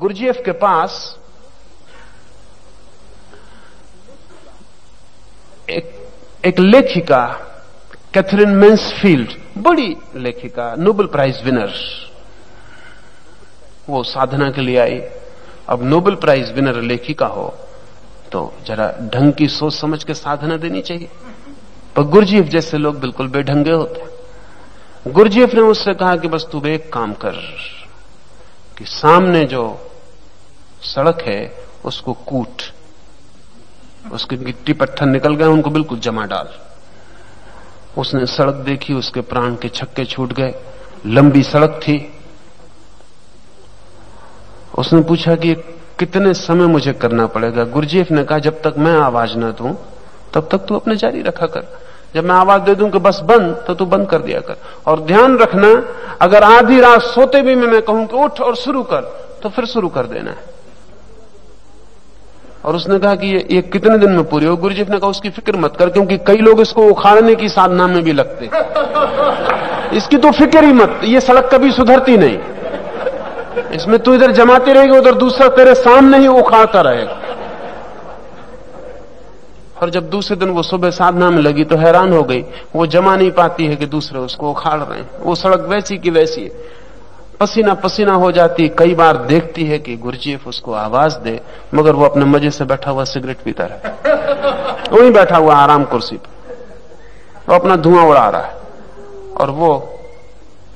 गुर्जिएफ के पास एक लेखिका कैथरीन मेंसफील्ड, बड़ी लेखिका, नोबेल प्राइज विनर, वो साधना के लिए आई। अब नोबेल प्राइज विनर लेखिका हो तो जरा ढंग की सोच समझ के साधना देनी चाहिए, पर गुर्जिएफ जैसे लोग बिल्कुल बेढंगे होते हैं। गुर्जिएफ ने उससे कहा कि बस तू एक काम कर कि सामने जो सड़क है उसको कूट, उसके गिट्टी पत्थर निकल गए उनको बिल्कुल जमा डाल। उसने सड़क देखी, उसके प्राण के छक्के छूट गए, लंबी सड़क थी। उसने पूछा कि कितने समय मुझे करना पड़ेगा। गुर्जिएफ ने कहा जब तक मैं आवाज ना दूं तब तक तू अपने जारी रखा कर, जब मैं आवाज दे दूं कि बस बंद तो तू बंद कर दिया कर। और ध्यान रखना अगर आधी रात सोते भी मैं कहूं कि उठ और शुरू कर तो फिर शुरू कर देना है। और उसने कहा कि ये कितने दिन में पूरी हो। गुरुजीफ ने कहा उसकी फिक्र मत कर, क्योंकि कई लोग इसको उखाड़ने की साधना में भी लगते, इसकी तो फिक्र ही मत, ये सड़क कभी सुधरती नहीं, इसमें तू इधर जमाती रहेगी उधर दूसरा तेरे सामने ही उखाड़ता रहेगा। और जब दूसरे दिन वो सुबह साधना में लगी तो हैरान हो गई, वो जमा नहीं पाती है कि दूसरे उसको उखाड़ रहे हैं, वो सड़क वैसी की वैसी है, पसीना पसीना हो जाती। कई बार देखती है कि गुर्जिएफ उसको आवाज दे मगर वो अपने मजे से बैठा हुआ सिगरेट पीता रहे, वहीं बैठा हुआ आराम कुर्सी पर, वो अपना धुआं उड़ा रहा है और वो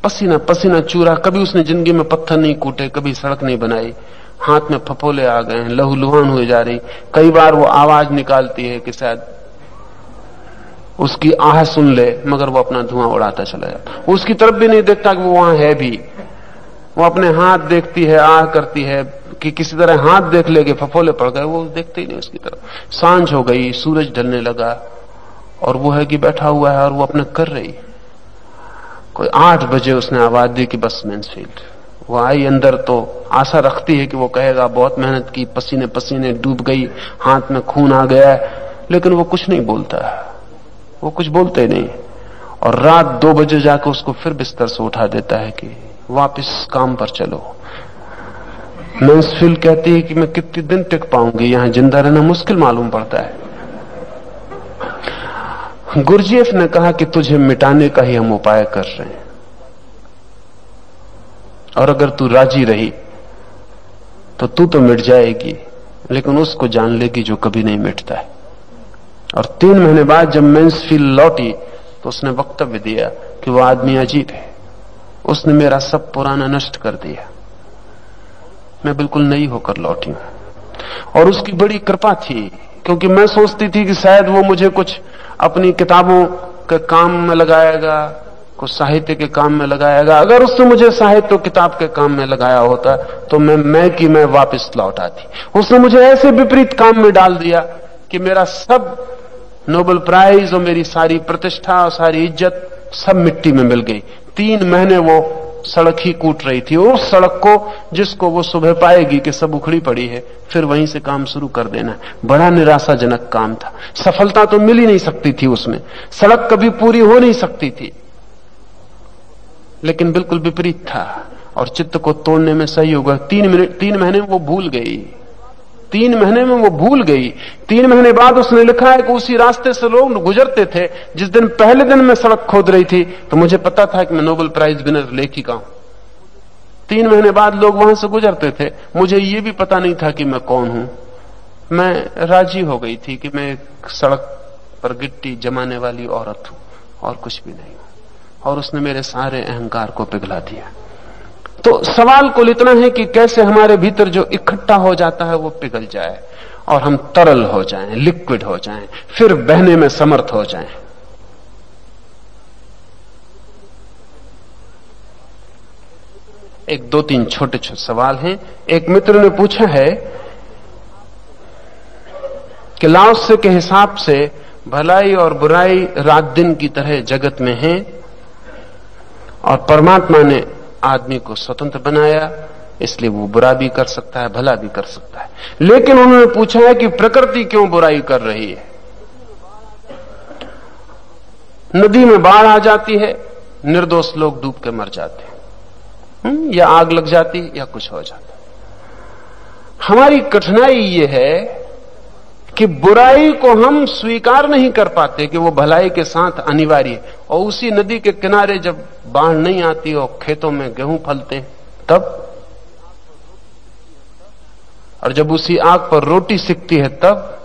पसीना पसीना चूरा। कभी उसने जिंदगी में पत्थर नहीं कूटे, कभी सड़क नहीं बनाई, हाथ में फपोले आ गए हैं, लहूलुहान हुए जा रही। कई बार वो आवाज निकालती है कि शायद उसकी आह सुन ले, मगर वो अपना धुआं उड़ाता चला जाता, वो उसकी तरफ भी नहीं देखता कि वो वहां है भी। वो अपने हाथ देखती है, आह करती है कि किसी तरह हाथ देख लेके फफोले पड़ गए, वो देखते ही नहीं उसकी तरफ। सांझ हो गई, सूरज ढलने लगा और वो है कि बैठा हुआ है और वो अपने कर रही। कोई 8 बजे उसने आवाज दी कि बस मेंसफील्ड। वो आई अंदर तो आशा रखती है कि वो कहेगा बहुत मेहनत की, पसीने पसीने डूब गई, हाथ में खून आ गया, लेकिन वो कुछ नहीं बोलता, वो कुछ बोलते नहीं। और रात 2 बजे जाकर उसको फिर बिस्तर से उठा देता है कि वापस काम पर चलो। मेंसफील्ड कहती है कि मैं कितने दिन टिक पाऊंगी, यहां जिंदा रहना मुश्किल मालूम पड़ता है। गुर्जिएफ ने कहा कि तुझे मिटाने का ही हम उपाय कर रहे हैं, और अगर तू राजी रही तो तू तो मिट जाएगी लेकिन उसको जान लेगी जो कभी नहीं मिटता है। और 3 महीने बाद जब मेंसफील्ड लौटी तो उसने वक्तव्य दिया कि वह आदमी अजीब है, उसने मेरा सब पुराना नष्ट कर दिया, मैं बिल्कुल नई होकर लौटी हूं। और उसकी बड़ी कृपा थी, क्योंकि मैं सोचती थी कि शायद वो मुझे कुछ अपनी किताबों के काम में लगाएगा, कुछ साहित्य के काम में लगाएगा। अगर उसने मुझे साहित्य किताब के काम में लगाया होता तो मैं वापस लौट आती। उसने मुझे ऐसे विपरीत काम में डाल दिया कि मेरा सब नोबेल प्राइज और मेरी सारी प्रतिष्ठा और सारी इज्जत सब मिट्टी में मिल गई। 3 महीने वो सड़क ही कूट रही थी, और उस सड़क को जिसको वो सुबह पाएगी कि सब उखड़ी पड़ी है फिर वहीं से काम शुरू कर देना। बड़ा निराशाजनक काम था, सफलता तो मिल ही नहीं सकती थी उसमें, सड़क कभी पूरी हो नहीं सकती थी, लेकिन बिल्कुल विपरीत था और चित्त को तोड़ने में सही होगा। 3 महीने में वो भूल गई, 3 महीने में वो भूल गई। 3 महीने बाद उसने लिखा है कि उसी रास्ते से लोग गुजरते थे जिस दिन पहले दिन मैं सड़क खोद रही थी, तो मुझे पता था कि मैं नोबेल प्राइज विनर लेखिका हूं। 3 महीने बाद लोग वहां से गुजरते थे, मुझे ये भी पता नहीं था कि मैं कौन हूं। मैं राजी हो गई थी कि मैं सड़क पर गिट्टी जमाने वाली औरत हूं और कुछ भी नहीं, और उसने मेरे सारे अहंकार को पिघला दिया। तो सवाल कुल इतना है कि कैसे हमारे भीतर जो इकट्ठा हो जाता है वो पिघल जाए और हम तरल हो जाएं, लिक्विड हो जाएं, फिर बहने में समर्थ हो जाएं। एक 2-3 छोटे छोटे सवाल हैं। एक मित्र ने पूछा है कि लाओत्से के हिसाब से भलाई और बुराई रात दिन की तरह जगत में है और परमात्मा ने आदमी को स्वतंत्र बनाया, इसलिए वो बुरा भी कर सकता है भला भी कर सकता है। लेकिन उन्होंने पूछा है कि प्रकृति क्यों बुराई कर रही है? नदी में बाढ़ आ जाती है, निर्दोष लोग डूब के मर जाते हैं, या आग लग जाती है या कुछ हो जाता है। हमारी कठिनाई ये है कि बुराई को हम स्वीकार नहीं कर पाते कि वो भलाई के साथ अनिवार्य है। और उसी नदी के किनारे जब बाढ़ नहीं आती और खेतों में गेहूं फलते हैं तब, और जब उसी आग पर रोटी सिकती है तब,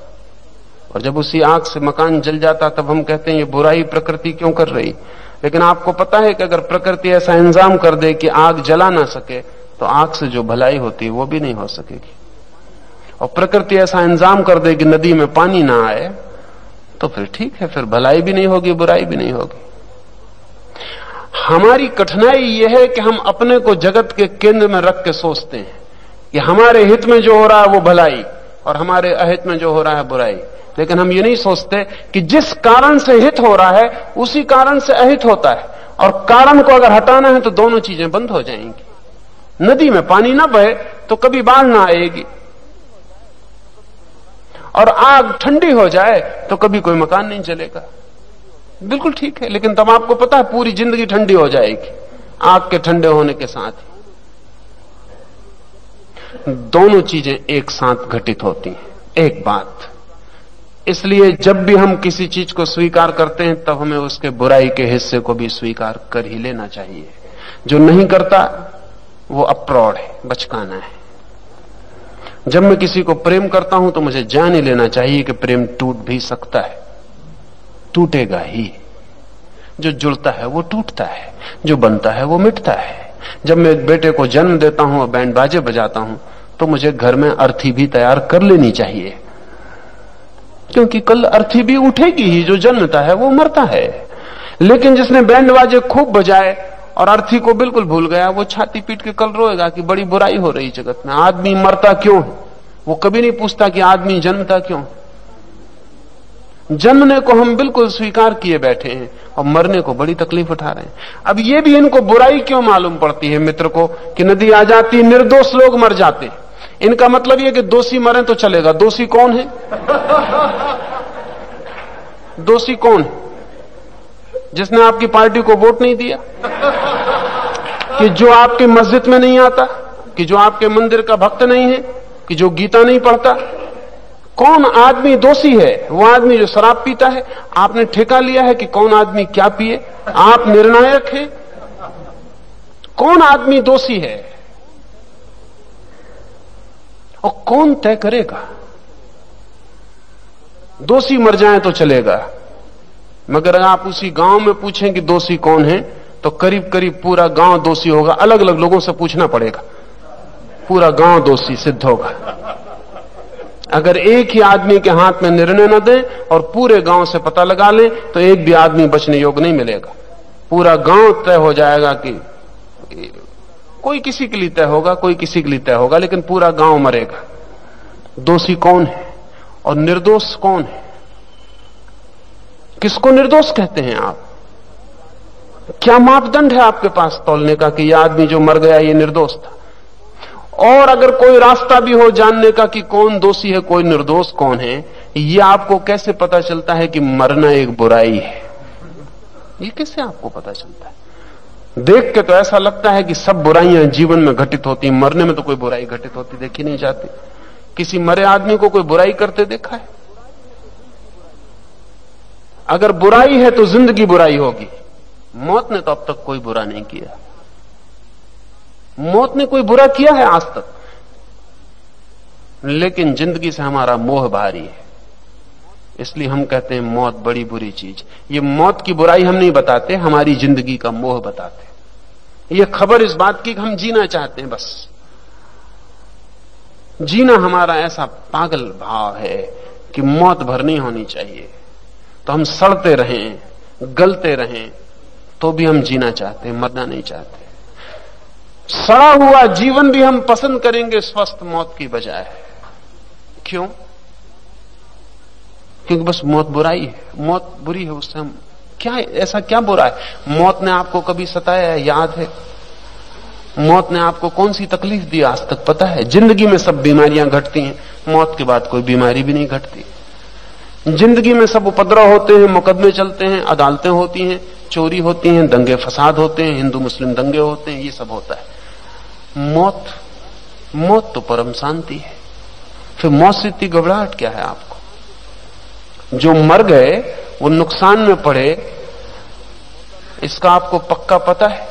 और जब उसी आग से मकान जल जाता तब हम कहते हैं ये बुराई प्रकृति क्यों कर रही। लेकिन आपको पता है कि अगर प्रकृति ऐसा इंतजाम कर दे कि आग जला ना सके तो आग से जो भलाई होती है वो भी नहीं हो सकेगी, और प्रकृति ऐसा इंतजाम कर दे कि नदी में पानी ना आए तो फिर ठीक है, फिर भलाई भी नहीं होगी बुराई भी नहीं होगी। हमारी कठिनाई यह है कि हम अपने को जगत के केंद्र में रख के सोचते हैं कि हमारे हित में जो हो रहा है वो भलाई और हमारे अहित में जो हो रहा है बुराई, लेकिन हम ये नहीं सोचते कि जिस कारण से हित हो रहा है उसी कारण से अहित होता है, और कारण को अगर हटाना है तो दोनों चीजें बंद हो जाएंगी। नदी में पानी ना बहे तो कभी बाढ़ ना आएगी, और आग ठंडी हो जाए तो कभी कोई मकान नहीं जलेगा। बिल्कुल ठीक है, लेकिन तब आपको पता है पूरी जिंदगी ठंडी हो जाएगी आग के ठंडे होने के साथ। दोनों चीजें एक साथ घटित होती हैं एक बात, इसलिए जब भी हम किसी चीज को स्वीकार करते हैं तब हमें उसके बुराई के हिस्से को भी स्वीकार कर ही लेना चाहिए। जो नहीं करता वो अप्रौढ़ है, बचकाना है। जब मैं किसी को प्रेम करता हूं तो मुझे जान ही लेना चाहिए कि प्रेम टूट भी सकता है, टूटेगा ही। जो जुड़ता है वो टूटता है, जो बनता है वो मिटता है। जब मैं एक बेटे को जन्म देता हूं और बैंड बाजे बजाता हूं तो मुझे घर में अर्थी भी तैयार कर लेनी चाहिए, क्योंकि कल अर्थी भी उठेगी ही। जो जन्मता है वो मरता है, लेकिन जिसने बैंड बाजे खूब बजाए और अर्थी को बिल्कुल भूल गया वो छाती पीट के कल रोएगा कि बड़ी बुराई हो रही जगत में। आदमी मरता क्यों? वो कभी नहीं पूछता कि आदमी जन्मता क्यों। जन्मने को हम बिल्कुल स्वीकार किए बैठे हैं और मरने को बड़ी तकलीफ उठा रहे हैं। अब ये भी इनको बुराई क्यों मालूम पड़ती है मित्र को कि नदी आ जाती निर्दोष लोग मर जाते। इनका मतलब यह कि दोषी मरे तो चलेगा। दोषी कौन है? दोषी कौन है? जिसने आपकी पार्टी को वोट नहीं दिया, कि जो आपके मस्जिद में नहीं आता, कि जो आपके मंदिर का भक्त नहीं है, कि जो गीता नहीं पढ़ता। कौन आदमी दोषी है? वो आदमी जो शराब पीता है। आपने ठेका लिया है कि कौन आदमी क्या पिए, आप निर्णायक हैं। कौन आदमी दोषी है और कौन तय करेगा? दोषी मर जाए तो चलेगा, मगर अगर आप उसी गांव में पूछें कि दोषी कौन है तो करीब करीब पूरा गांव दोषी होगा। अलग अलग लोगों से पूछना पड़ेगा, पूरा गांव दोषी सिद्ध होगा। अगर एक ही आदमी के हाथ में निर्णय न दें और पूरे गांव से पता लगा लें तो एक भी आदमी बचने योग्य नहीं मिलेगा। पूरा गांव तय हो जाएगा, कि कोई किसी के लिए तय होगा, कोई किसी के लिए तय होगा, लेकिन पूरा गांव मरेगा। दोषी कौन है और निर्दोष कौन है? किसको निर्दोष कहते हैं आप? क्या मापदंड है आपके पास तौलने का कि यह आदमी जो मर गया ये निर्दोष था? और अगर कोई रास्ता भी हो जानने का कि कौन दोषी है कोई निर्दोष कौन है, यह आपको कैसे पता चलता है कि मरना एक बुराई है? यह कैसे आपको पता चलता है? देख के तो ऐसा लगता है कि सब बुराइयां जीवन में घटित होती, मरने में तो कोई बुराई घटित होती देखी नहीं जाती। किसी मरे आदमी को कोई बुराई करते देखा है? अगर बुराई है तो जिंदगी बुराई होगी। मौत ने तो अब तक कोई बुरा नहीं किया। मौत ने कोई बुरा किया है आज तक? लेकिन जिंदगी से हमारा मोह भारी है, इसलिए हम कहते हैं मौत बड़ी बुरी चीज। ये मौत की बुराई हम नहीं बताते, हमारी जिंदगी का मोह बताते। ये खबर इस बात की कि हम जीना चाहते हैं, बस जीना हमारा ऐसा पागल भाव है कि मौत भर नहीं होनी चाहिए। तो हम सड़ते रहें, गलते रहें, तो भी हम जीना चाहते हैं, मरना नहीं चाहते। सड़ा हुआ जीवन भी हम पसंद करेंगे स्वस्थ मौत की बजाय। क्यों? क्योंकि बस मौत बुराई है, मौत बुरी है, उससे हम क्या, ऐसा क्या बुरा है? मौत ने आपको कभी सताया है? याद है मौत ने आपको कौन सी तकलीफ दी आज तक? पता है? जिंदगी में सब बीमारियां घटती हैं, मौत के बाद कोई बीमारी भी नहीं घटती। जिंदगी में सब उपद्रव होते हैं, मुकदमे चलते हैं, अदालतें होती हैं, चोरी होती हैं, दंगे फसाद होते हैं, हिंदू मुस्लिम दंगे होते हैं, ये सब होता है। मौत तो परम शांति है। फिर मौत से इतनी घबराहट क्या है आपको? जो मर गए वो नुकसान में पड़े, इसका आपको पक्का पता है।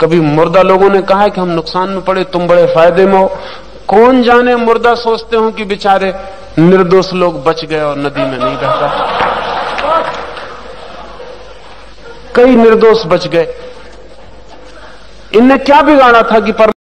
कभी मुर्दा लोगों ने कहा है कि हम नुकसान में पड़े, तुम बड़े फायदे में हो। कौन जाने मुर्दा सोचते हो कि बेचारे निर्दोष लोग बच गए और नदी में नहीं बहता। कई निर्दोष बच गए, इनने क्या बिगाड़ा था कि